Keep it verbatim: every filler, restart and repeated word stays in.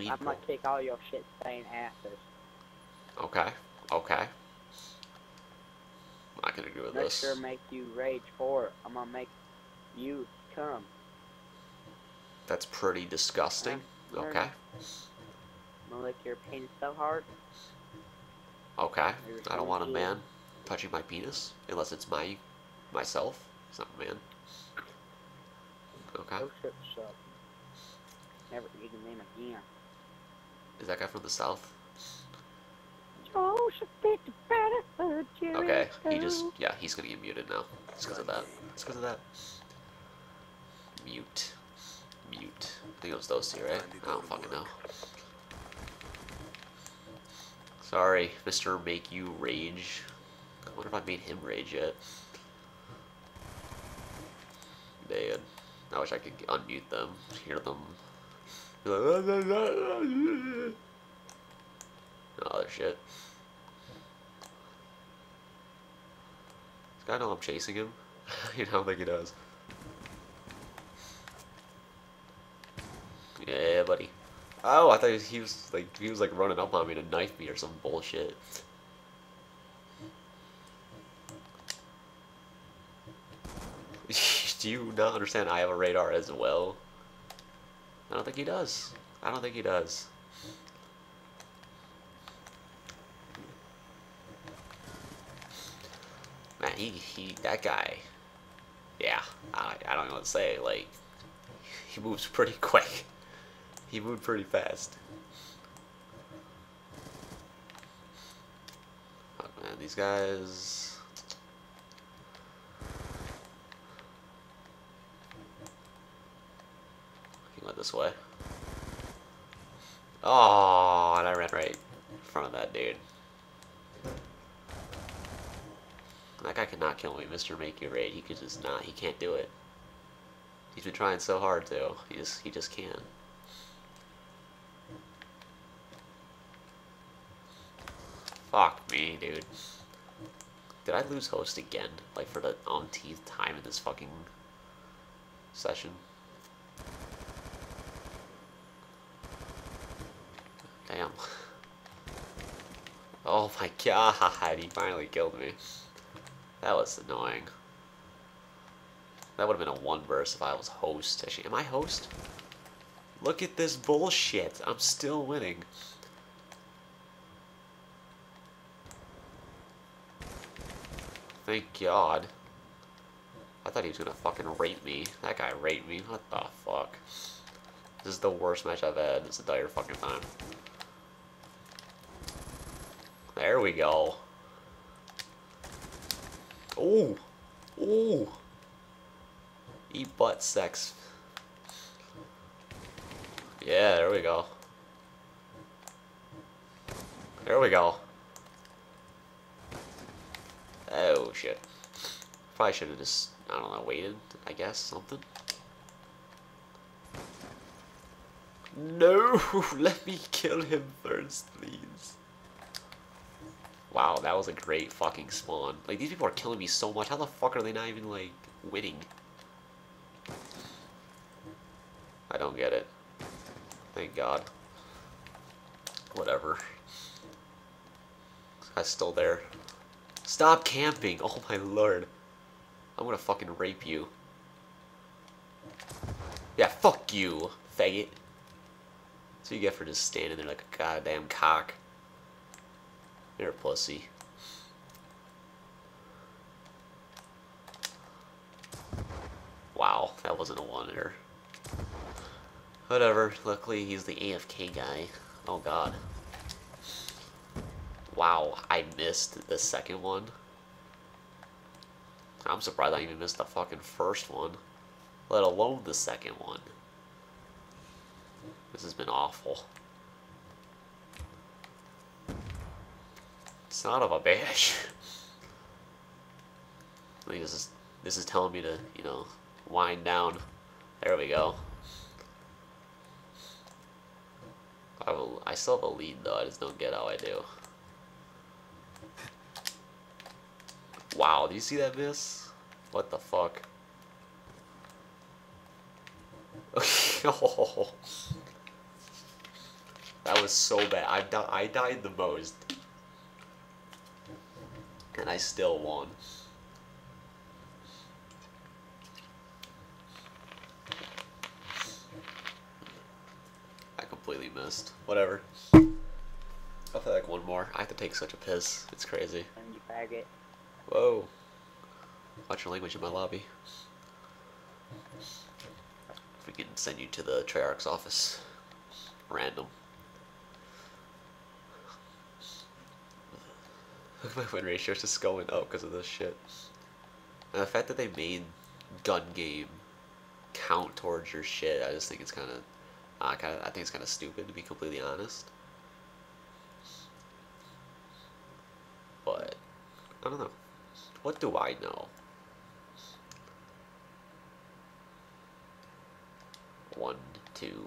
Unbelievable. I'm gonna kick all your shit stained asses. Okay, okay. I'm not gonna agree with this. Sure, make you rage for it. I'm gonna make you come. That's pretty disgusting. Sure. Okay. I'm gonna lick your penis so hard. Okay. I don't want a man touching my penis unless it's my myself. It's not a man. Okay. Never eat the name again. Is that guy from the South? Okay, he just, yeah, he's gonna get muted now. It's because of that. It's because of that. Mute. Mute. I think it was those two, right? I don't fucking know. Sorry, Mister Make You Rage. I wonder if I made him rage yet. Man, I wish I could unmute them, hear them. Oh, that shit. Does this guy know I'm chasing him? You know, I don't think he does. Yeah, buddy. Oh, I thought he was like he was like running up on me to knife me or some bullshit. Do you not understand? I have a radar as well. I don't think he does. I don't think he does. Man, he he that guy. Yeah, I I don't know what to say. Like, he moves pretty quick. He moved pretty fast. Oh man, these guys. He went this way. Oh, and I ran right in front of that dude. That guy cannot kill me, Mister Make You Raid. He could just not. He can't do it. He's been trying so hard to. He just he just can't. Fuck me, dude. Did I lose host again? Like, for the umpteenth time in this fucking session? Damn. Oh my god, he finally killed me. That was annoying. That would have been a one burst if I was host. Actually, am I host? Look at this bullshit. I'm still winning. Thank God. I thought he was gonna fucking rape me. That guy raped me. What the fuck? This is the worst match I've had this entire fucking time. There we go. Ooh. Ooh. Eat butt sex. Yeah, there we go. There we go. Oh shit. Probably should have just, I don't know, waited, I guess, something. No! Let me kill him first, please. Wow, that was a great fucking spawn. Like, these people are killing me so much. How the fuck are they not even, like, winning? I don't get it. Thank God. Whatever. This guy's still there. Stop camping! Oh my lord. I'm gonna fucking rape you. Yeah, fuck you, faggot. That's what you get for just standing there like a goddamn cock. You're a pussy. Wow, that wasn't a one-hitter. Whatever, luckily he's the A F K guy. Oh god. Wow, I missed the second one. I'm surprised I even missed the fucking first one, let alone the second one. This has been awful. Son of a bitch. I think this is this is telling me to, you know, wind down. There we go. I will. I still have a lead though. I just don't get how I do. Wow, do you see that miss? What the fuck? Oh. That was so bad. I, di I died the most. And I still won. I completely missed. Whatever. I'll take one more. I have to take such a piss. It's crazy. You faggot. Whoa. Watch your language in my lobby. If we can send you to the Treyarch's office. Random. Look at my win ratio, it's just going up because of this shit. And the fact that they made gun game count towards your shit, I just think it's kind of, uh, kind of, I think it's kind of stupid to be completely honest. But I don't know. What do I know? One, two.